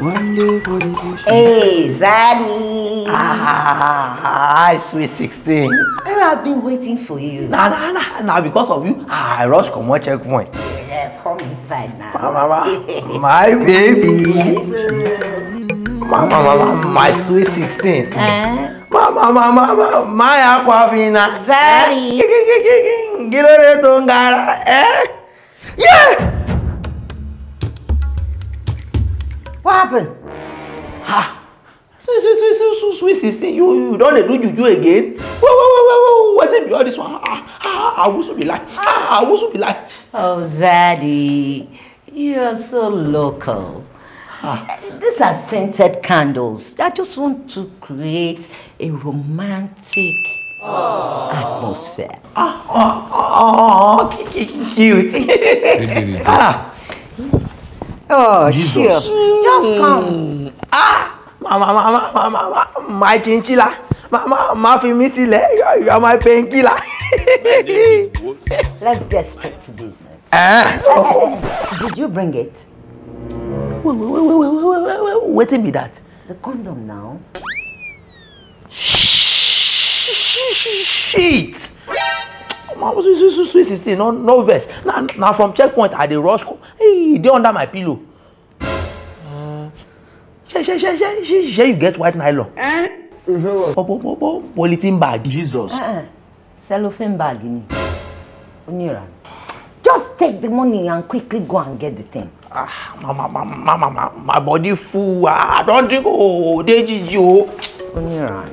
One day for the ocean. Hey, Zaddy! Ah, sweet 16. And I've been waiting for you. Nah, because of you, I rushed come one checkpoint. Yeah, come inside now. Mama, my baby. Yes. Mama, my sweet 16. Mama, my aquafina. Zaddy! Gilore Dongara, eh? Yeah! What happened? Ha! Sweet 16, you don't do juju again? Whoa, what's it? You are this one. I will be like. I will be like. Oh, Zaddy, you are so local. These are scented candles. I just want to create a romantic atmosphere. Cute. Oh, Jesus. Sure. Just come. My painkiller. My family, you are my painkiller. Let's get straight to business. Did you bring it? Wait me that. The condom now. Shit! Sweet 16, no verse. Now from checkpoint at the rush. Hey, they under my pillow. Share you get white nylon. Polythene bag. Jesus. Cellophane bag in Onira. Just take the money and quickly go and get the thing. Mama, my body full. I don't drink. Oh, they did you. Onira.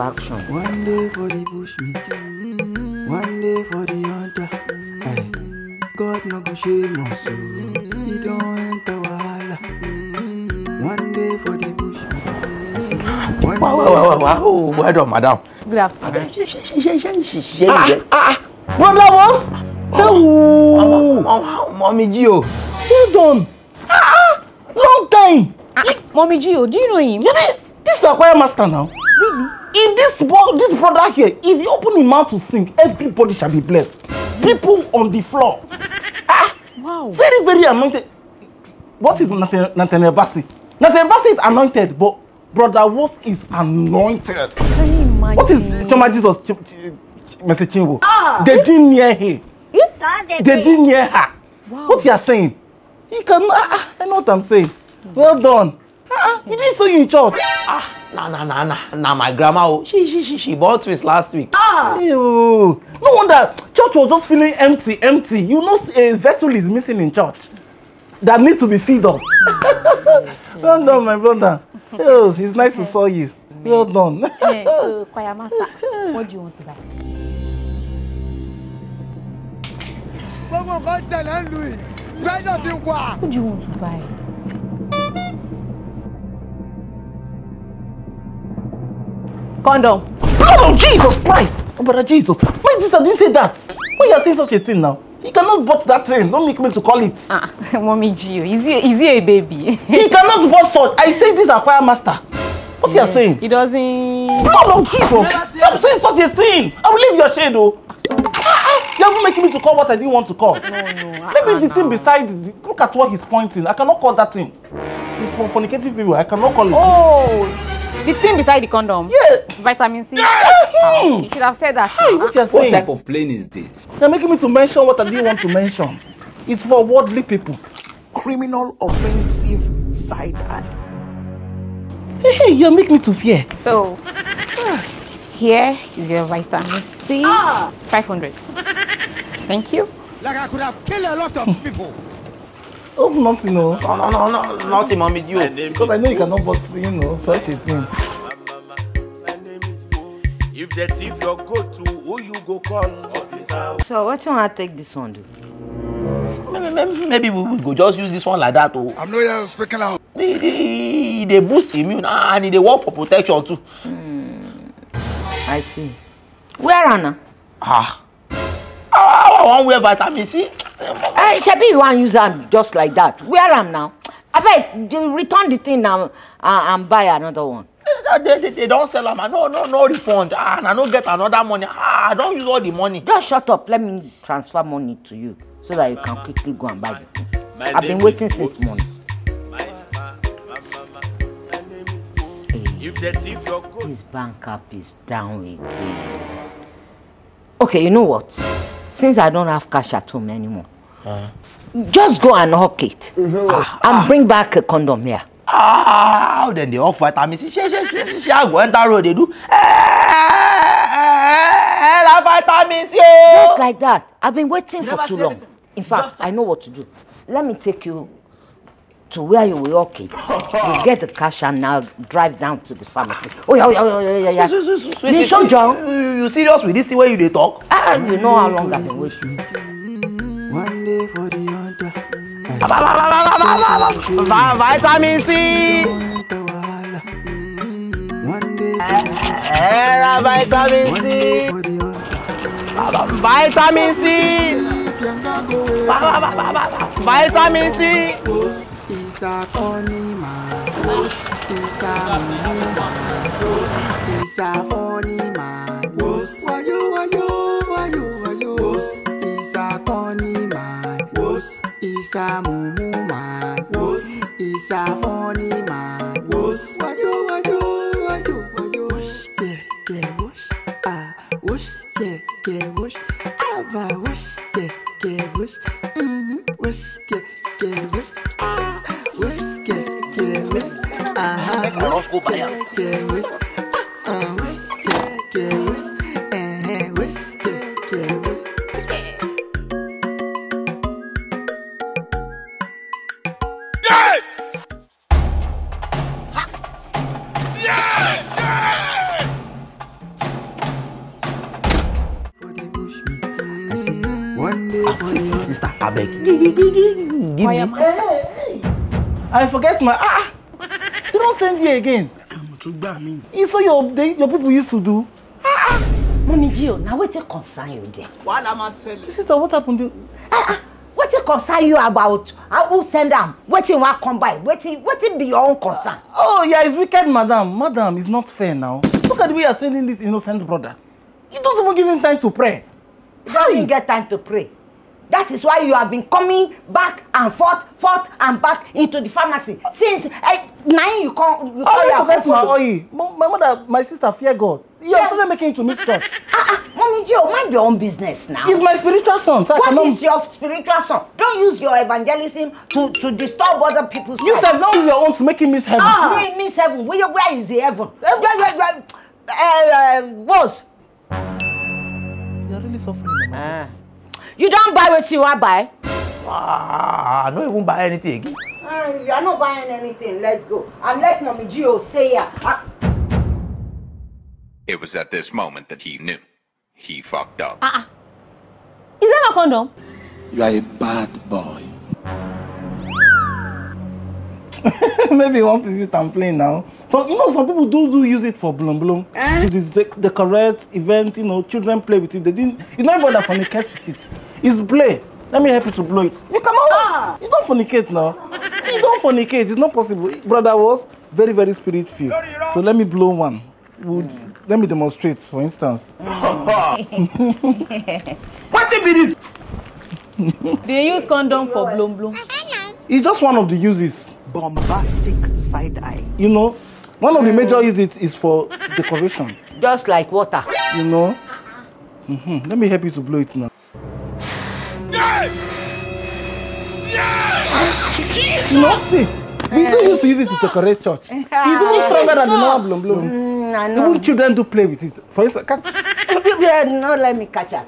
Action. One day for the bushmeat, one day for the hunter. God no go shame us, he don't enter wahala. One day for the bushmeat. Wow! Well done, madam. Good afternoon. What that was? Oh, Mommy Gio. Well done. Long time. Mommy Gio, do you know him? This is a choir master now. Really? If this brother here, if you open his mouth to sing, everybody shall be blessed. People on the floor. Wow. Very, very anointed. What is Nathaniel Bassey? Nathaniel Bassey is anointed, but Brother Ross is anointed. Can you imagine? What is Choma Jesus? Mr. Chimbo. They didn't hear him. They didn't hear her. Wow. What you are saying? You can. I know what I'm saying. Well done. We didn't see you in church. Nah, my grandma, she bought twins last week. Ew. No wonder church was just feeling empty. You know, a vessel is missing in church that needs to be filled up. Well done, my brother. Oh, it's nice to saw you. Well done. So, choir master, what do you want to buy? What do you want to buy? Condom. Blood of Jesus Christ! Oh, brother Jesus, my sister didn't say that. Why you are saying such a thing now? You cannot bought that thing. Don't make me to call it. Mommy Gio, is he a baby? He cannot bought such. I say this a choir master. What you are saying? He doesn't. Blood of Jesus! Stop saying such a thing. I will leave your shadow. You haven't making me to call what I didn't want to call. No. Maybe the thing beside. Look at what he's pointing. I cannot call that thing. It's for fornicative people. I cannot call it. Oh. The thing beside the condom? Yeah. Vitamin C? Yeah. You should have said that. Hey, what type of plane is this? They're making me to mention what I didn't want to mention. It's for worldly people. Criminal offensive side eye. Hey, you're making me to fear. So, here is your vitamin C. 500. Thank you. Like I could have killed a lot of people. Oh, nothing, no. No, nothing, Mommy Gio. Because I know you cannot bust, such a thing. My name is Bo. If the thief you go to, who you go call? Officer. So, what do you want to take this one, do? Maybe we will just use this one like that, oh. I'm not here speaking out. They boost immune and they work for protection, too. I see. Where, Anna? I want to wear vitamin C. Shabi, you want to use them just like that. Wear them now. I bet you return the thing and buy another one. They don't sell them. No refund. And I don't get another money. I don't use all the money. Just shut up. Let me transfer money to you so that you can quickly go and buy the thing. I've been waiting 6 months. If that's if you're good. His bank app is down again. Okay, you know what? Since I don't have cash at home anymore, just go and hook it and bring back a condom here. Ah, then they offer time. She go enter road. They do. Just like that. I've been waiting for too long. In fact, I know what to do. Let me take you to where you will walk it. You get the cash and I'll drive down to the pharmacy. Oh yeah, yeah. You serious with this the way you dey talk? Ah, you know how long I've been waiting. One day for the other. Vitamin C. One day. Vitamin C. Vitamin C. Vitamin C. I forget my They don't send here again. You saw your people used to do. Mommy Gio, now what a concern you there? What am I selling? Sister, what happened to you? What a concern you about? I will send them. Waiting what come by. Waiting be your own concern. Oh yeah, it's wicked, madam. Madam, it's not fair now. Look at we are sending this innocent brother. You don't even give him time to pray. He doesn't get time to pray. That is why you have been coming back and forth and back into the pharmacy. Since 9 you come. You my mother, my sister, fear God. You are still making it to mix up. Mommy Gio, mind your own business now. It's my spiritual son. So what is your spiritual son? Don't use your evangelism to disturb other people's life. You said don't use your own to make him miss heaven. Ah, miss heaven. Where is the heaven? Was. You are really suffering. You don't buy what you want to buy. I don't even buy anything. You are not buying anything. Let's go. And let Mommy Gio stay here. It was at this moment that he knew. He fucked up. Is that a condom? You are a bad boy. Maybe you want to sit and play now. So, you know, some people do use it for blum blum. It is the correct event, you know, children play with it. They didn't, it's not even that fornicate with it. It's play. Let me help you to blow it. You come out. You don't fornicate now. You don't fornicate. It's not possible. Brother was very, very spirit-filled. So let me blow one. Let me demonstrate, for instance. What it be this? They use condom for blum blum. It's just one of the uses. Bombastic side eye. You know, one of the major uses is for decoration. Just like water. You know. Let me help you to blow it now. Yes! Yes! You know, see, we do used to use it to decorate church. It's even stronger than the normal blum blum. Even children do play with it. For instance, catch. No, let me catch her.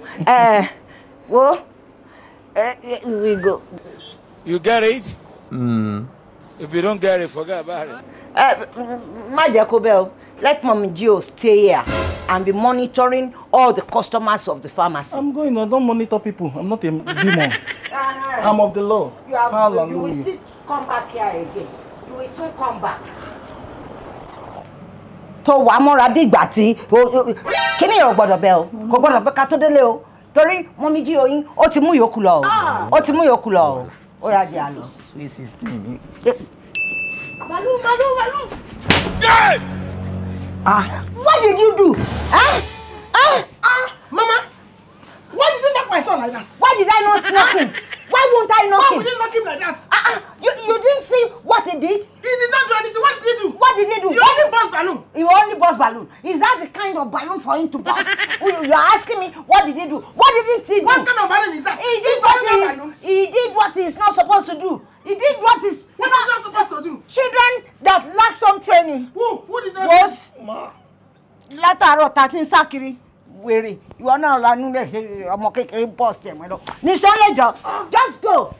We go. You get it? If you don't get it, forget about it. My Jacobel, let Mommy Gio stay here and be monitoring all the customers of the pharmacy. I'm going, I don't monitor people. I'm not a demon. I'm of the law. You will still come back here again. You will soon come back. To Wamora Big Batty, can you go to Bell? Go to the Catodelo. Tori, Mommy Gio, Otimu Yokulo. Otimu Yokulo. Oh, yeah, sweet sister. Baloo. Hey! What did you do? Mama, why did you knock my son like that? Why did I not knock him? Why won't I knock him? Why would you knock him like that? You didn't see what he did? He did not do anything. What did he do? You only bounced Baloo. of balloon for him to bounce. You're asking me, what did he do? What did he do? What kind of balloon is that? He did what he's not supposed to do. He did what is. What is not supposed to do? Children that lack some training. Who did that? Was Ma. Lataro 13 sakiri. Weary. You are not allowed to post them. Just go.